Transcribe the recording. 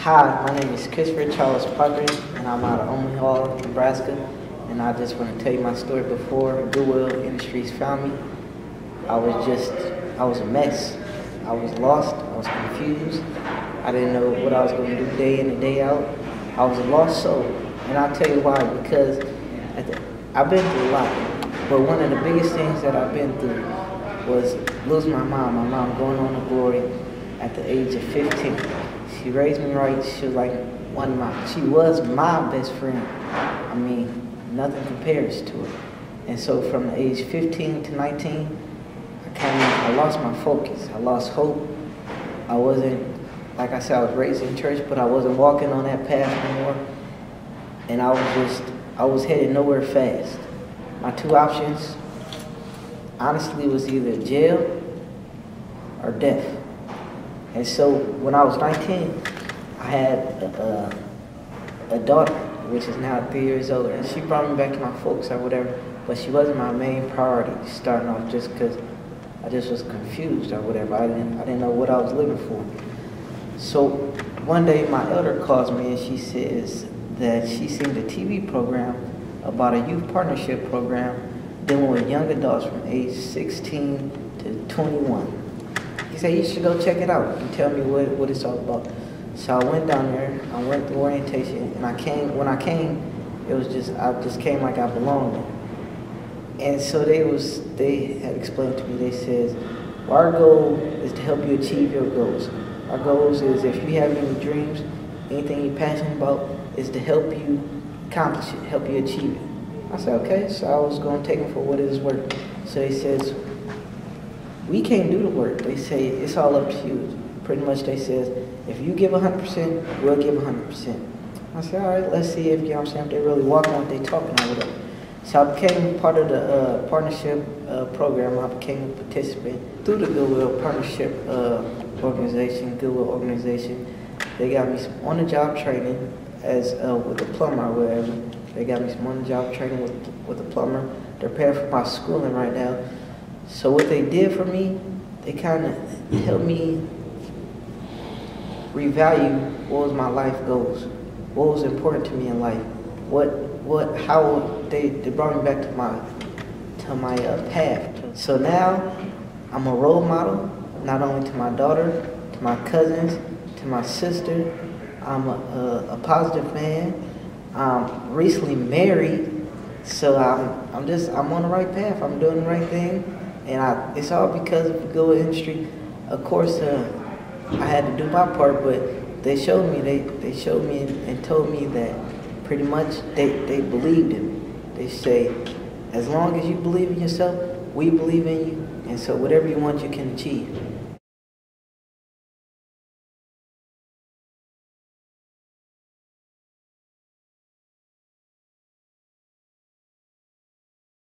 Hi, my name is Christopher Charles Parker, and I'm out of Omaha, Nebraska, and I just want to tell you my story before Goodwill Industries found me. I was a mess. I was lost, I was confused, I didn't know what I was going to do day in and day out. I was a lost soul, and I'll tell you why, because I've been through a lot, but one of the biggest things that I've been through was losing my mom going on to glory at the age of 15. She raised me right. She was like she was my best friend. I mean, nothing compares to it. And so from the age 15 to 19, I lost my focus. I lost hope. I wasn't, like I said, I was raised in church, but I wasn't walking on that path anymore. And I was headed nowhere fast. My two options, honestly, was either jail or death. And so when I was 19, I had a daughter, which is now 3 years older, and she brought me back to my folks or whatever, but she wasn't my main priority starting off, just because I just was confused or whatever. I didn't know what I was living for. So one day my elder calls me and she says that she seen the TV program about a youth partnership program dealing with young adults from age 16 to 21. He said, you should go check it out and tell me what it's all about. So I went down there, I went through orientation, and when I came, it was just, I just came like I belonged there. And so they had explained to me, they says, well, our goal is to help you achieve your goals. Our goals is if you have any dreams, anything you're passionate about, is to help you accomplish it, help you achieve it. I said, okay, so I was going to take them for what it is worth. So they says, we can't do the work. They say, it's all up to you. Pretty much they says, if you give 100%, we'll give 100%. I said, all right, let's see if, you know what I'm saying, if they really walk on what they talking about. So I became part of the partnership program. I became a participant through the Goodwill partnership organization, Goodwill organization. They got me some on-the-job training as with a plumber or whatever. They got me some on-the-job training with a plumber. They're paying for my schooling right now. So what they did for me, they kind of helped me revalue what was my life goals, what was important to me in life, how they brought me back to my path. So now I'm a role model, not only to my daughter, to my cousins, to my sister. I'm a positive man. I'm recently married, so I'm on the right path. I'm doing the right thing, and it's all because of the Goodwill industry. Of course, I had to do my part, but they showed me and told me that pretty much they believed in me. They say, as long as you believe in yourself, we believe in you, and so whatever you want, you can achieve.